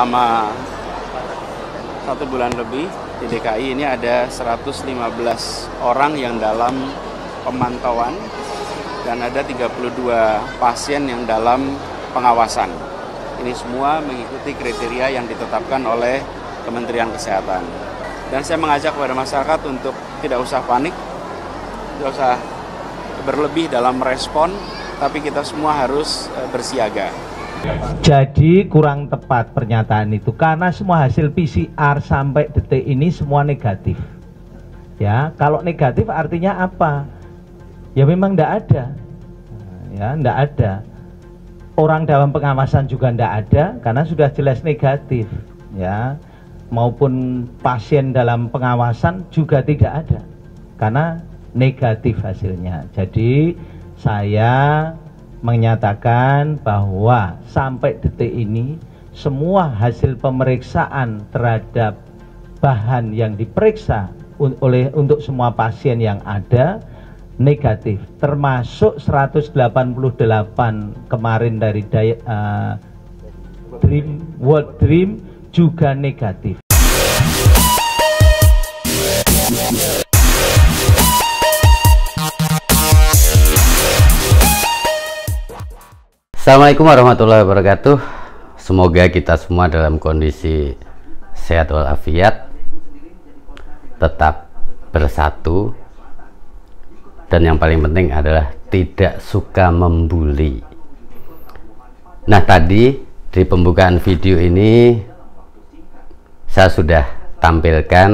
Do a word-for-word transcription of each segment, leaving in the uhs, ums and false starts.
Selama satu bulan lebih di D K I ini ada seratus lima belas orang yang dalam pemantauan dan ada tiga puluh dua pasien yang dalam pengawasan. Ini semua mengikuti kriteria yang ditetapkan oleh Kementerian Kesehatan. Dan saya mengajak kepada masyarakat untuk tidak usah panik, tidak usah berlebih dalam respon, tapi kita semua harus bersiaga. Jadi kurang tepat pernyataan itu karena semua hasil P C R sampai detik ini semua negatif. Ya, kalau negatif artinya apa? Ya memang enggak ada. Ya, enggak ada. Orang dalam pengawasan juga enggak ada karena sudah jelas negatif, ya. Maupun pasien dalam pengawasan juga tidak ada karena negatif hasilnya. Jadi saya menyatakan bahwa sampai detik ini semua hasil pemeriksaan terhadap bahan yang diperiksa oleh untuk semua pasien yang ada negatif, termasuk seratus delapan puluh delapan kemarin dari uh, Dream World Dream juga negatif. Assalamualaikum warahmatullahi wabarakatuh. Semoga kita semua dalam kondisi sehat walafiat, tetap bersatu, dan yang paling penting adalah tidak suka membuli. Nah, tadi di pembukaan video ini saya sudah tampilkan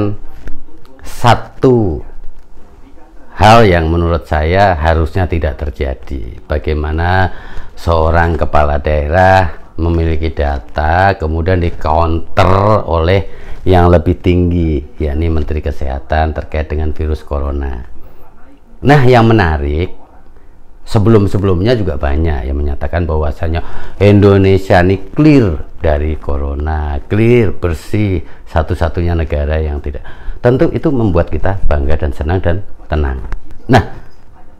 satu hal yang menurut saya harusnya tidak terjadi. Bagaimana seorang kepala daerah memiliki data kemudian di counter oleh yang lebih tinggi, yakni Menteri Kesehatan terkait dengan virus corona. Nah, yang menarik, sebelum-sebelumnya juga banyak yang menyatakan bahwasanya Indonesia ini clear dari corona, clear, bersih, satu-satunya negara yang tidak. Tentu itu membuat kita bangga dan senang dan tenang. Nah,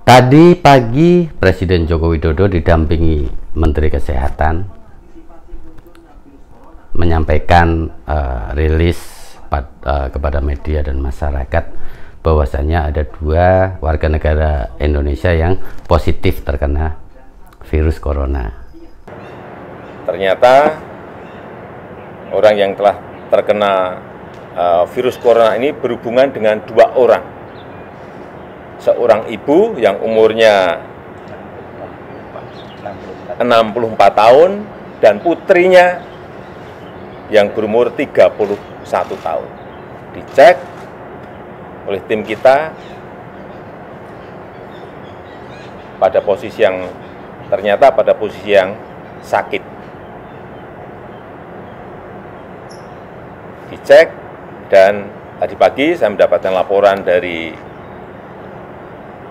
tadi pagi Presiden Joko Widodo didampingi Menteri Kesehatan menyampaikan uh, rilis pad, uh, kepada media dan masyarakat bahwasanya ada dua warga negara Indonesia yang positif terkena virus corona. Ternyata orang yang telah terkena uh, virus corona ini berhubungan dengan dua orang. Seorang ibu yang umurnya enam puluh empat tahun dan putrinya yang berumur tiga puluh satu tahun. Dicek oleh tim kita pada posisi yang ternyata pada posisi yang sakit. Dicek dan tadi pagi saya mendapatkan laporan dari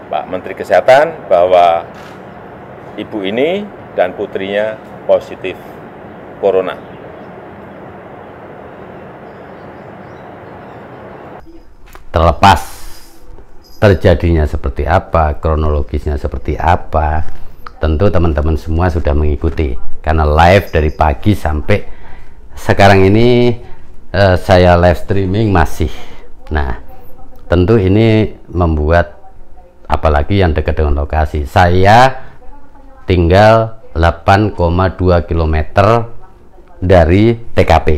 Pak Menteri Kesehatan bahwa ibu ini dan putrinya positif corona. Terlepas terjadinya seperti apa, kronologisnya seperti apa, tentu teman-teman semua sudah mengikuti karena live dari pagi sampai sekarang ini eh, saya live streaming masih. Nah, tentu ini membuat, apalagi yang dekat dengan lokasi, saya tinggal delapan koma dua kilometer dari T K P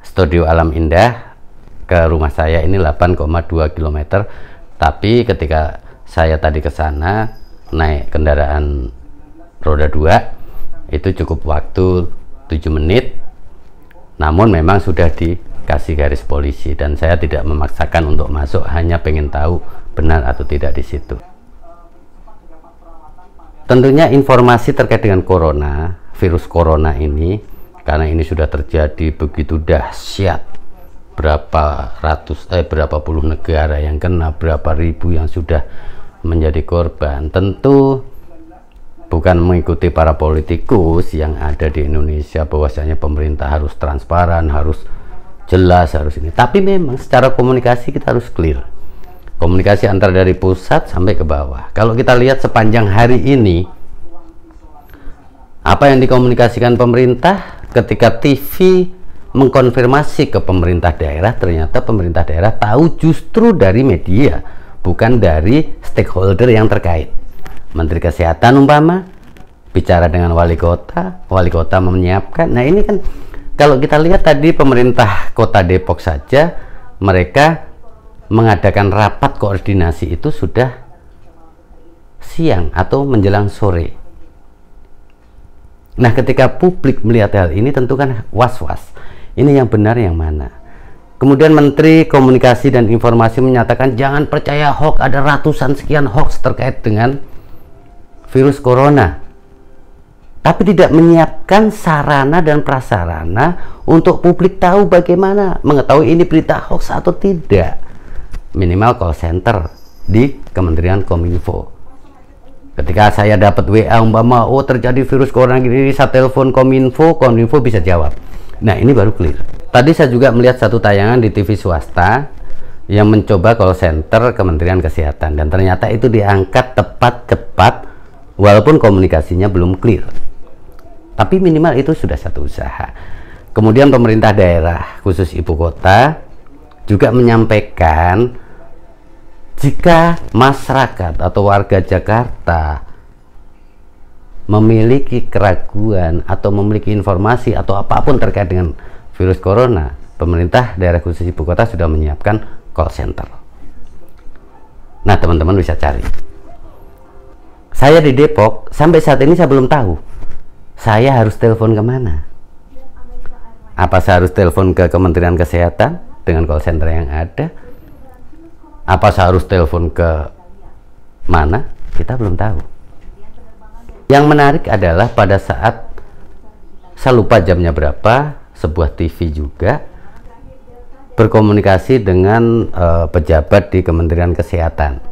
Studio Alam Indah ke rumah saya ini delapan koma dua kilometer. Tapi ketika saya tadi ke sana naik kendaraan roda dua itu cukup waktu tujuh menit, namun memang sudah dikasih garis polisi dan saya tidak memaksakan untuk masuk, hanya pengen tahu benar atau tidak di situ. Tentunya informasi terkait dengan corona, virus corona ini, karena ini sudah terjadi begitu dahsyat, berapa ratus eh berapa puluh negara yang kena, berapa ribu yang sudah menjadi korban. Tentu bukan mengikuti para politikus yang ada di Indonesia bahwasanya pemerintah harus transparan, harus jelas, harus ini. Tapi memang secara komunikasi kita harus clear. Komunikasi antar dari pusat sampai ke bawah. Kalau kita lihat sepanjang hari ini, apa yang dikomunikasikan pemerintah ketika T V mengkonfirmasi ke pemerintah daerah, ternyata pemerintah daerah tahu justru dari media, bukan dari stakeholder yang terkait. Menteri Kesehatan umpama bicara dengan wali kota, wali kota menyiapkan. Nah ini kan kalau kita lihat tadi pemerintah kota Depok saja, mereka mengadakan rapat koordinasi itu sudah siang atau menjelang sore. Nah ketika publik melihat hal ini tentu kan was-was, ini yang benar yang mana. Kemudian Menteri Komunikasi dan Informasi menyatakan jangan percaya hoax, ada ratusan sekian hoax terkait dengan virus corona, tapi tidak menyiapkan sarana dan prasarana untuk publik tahu bagaimana mengetahui ini berita hoax atau tidak. Minimal call center di Kementerian Kominfo. Ketika saya dapat W A umpama, oh terjadi virus corona gini, saya telepon Kominfo, Kominfo bisa jawab. Nah ini baru clear. Tadi saya juga melihat satu tayangan di T V swasta yang mencoba call center Kementerian Kesehatan, dan ternyata itu diangkat tepat cepat walaupun komunikasinya belum clear. Tapi minimal itu sudah satu usaha. Kemudian pemerintah daerah khusus ibu kota juga menyampaikan jika masyarakat atau warga Jakarta memiliki keraguan atau memiliki informasi atau apapun terkait dengan virus corona, pemerintah daerah khusus ibu kota sudah menyiapkan call center. Nah teman-teman bisa cari. Saya di Depok sampai saat ini saya belum tahu saya harus telepon kemana. Apa saya harus telepon ke Kementerian Kesehatan dengan call center yang ada? Apa saya harus telepon ke mana? Kita belum tahu. Yang menarik adalah pada saat, saya lupa jamnya berapa, sebuah T V juga berkomunikasi dengan uh, pejabat di Kementerian Kesehatan.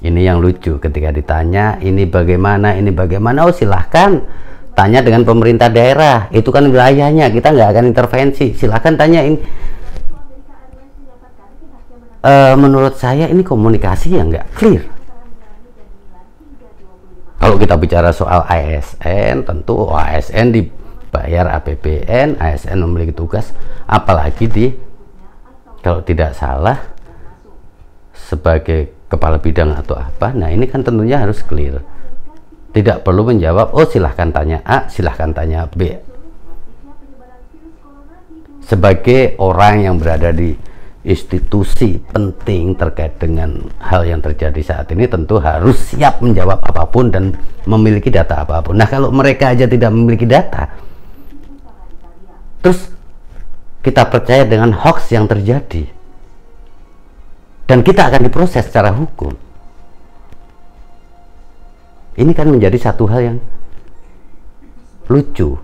Ini yang lucu, ketika ditanya ini bagaimana, ini bagaimana, oh silahkan tanya dengan pemerintah daerah, itu kan wilayahnya, kita nggak akan intervensi, silahkan tanyain. E, menurut saya ini komunikasi yang nggak clear. Kalau kita bicara soal A S N, tentu A S N dibayar A P B N, A S N memiliki tugas, apalagi di, kalau tidak salah, sebagai kepala bidang atau apa. Nah ini kan tentunya harus clear. Tidak perlu menjawab, oh silahkan tanya A, silahkan tanya B. Sebagai orang yang berada di institusi penting terkait dengan hal yang terjadi saat ini, tentu harus siap menjawab apapun dan memiliki data apapun. Nah kalau mereka aja tidak memiliki data, terus kita percaya dengan hoax yang terjadi, dan kita akan diproses secara hukum. Ini kan menjadi satu hal yang lucu.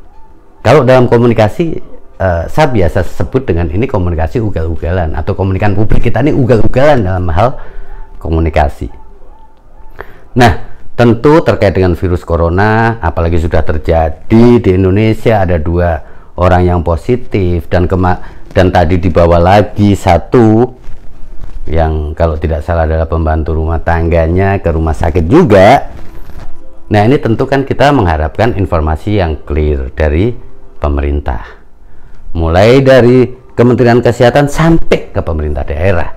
Kalau dalam komunikasi, eh, saya biasa sebut dengan ini komunikasi ugal-ugalan, atau komunikan publik kita ini ugal-ugalan dalam hal komunikasi. Nah tentu terkait dengan virus corona, apalagi sudah terjadi di Indonesia, ada dua orang yang positif, dan kema dan tadi dibawa lagi satu yang kalau tidak salah adalah pembantu rumah tangganya ke rumah sakit juga. Nah ini tentu kan kita mengharapkan informasi yang clear dari pemerintah, mulai dari Kementerian Kesehatan sampai ke pemerintah daerah.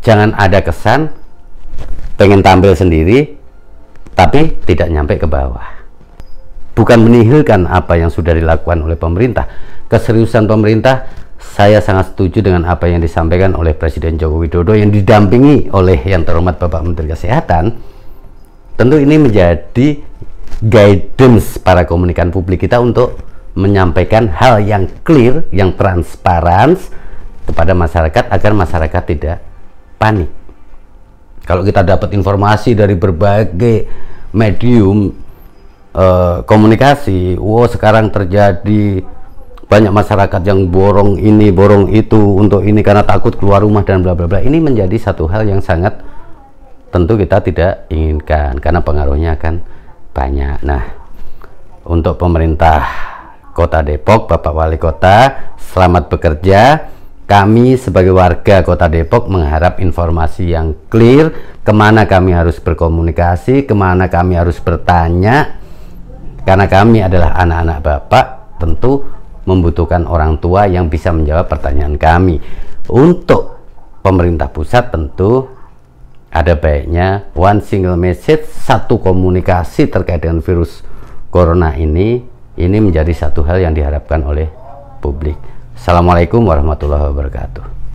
Jangan ada kesan pengen tampil sendiri tapi tidak nyampe ke bawah. Bukan menihilkan apa yang sudah dilakukan oleh pemerintah, keseriusan pemerintah. Saya sangat setuju dengan apa yang disampaikan oleh Presiden Joko Widodo yang didampingi oleh yang terhormat Bapak Menteri Kesehatan. Tentu ini menjadi guidance para komunikan publik kita untuk menyampaikan hal yang clear, yang transparan kepada masyarakat agar masyarakat tidak panik. Kalau kita dapat informasi dari berbagai medium eh, komunikasi, wow sekarang terjadi banyak masyarakat yang borong ini borong itu untuk ini karena takut keluar rumah dan bla bla bla, ini menjadi satu hal yang sangat tentu kita tidak inginkan karena pengaruhnya akan banyak. Nah untuk pemerintah kota Depok, Bapak Wali Kota, selamat bekerja. Kami sebagai warga kota Depok mengharap informasi yang clear, kemana kami harus berkomunikasi, kemana kami harus bertanya, Karena kami adalah anak-anak Bapak, tentu membutuhkan orang tua yang bisa menjawab pertanyaan kami. Untuk pemerintah pusat tentu ada baiknya one single message, satu komunikasi terkait dengan virus corona ini, ini menjadi satu hal yang diharapkan oleh publik. Assalamualaikum warahmatullahi wabarakatuh.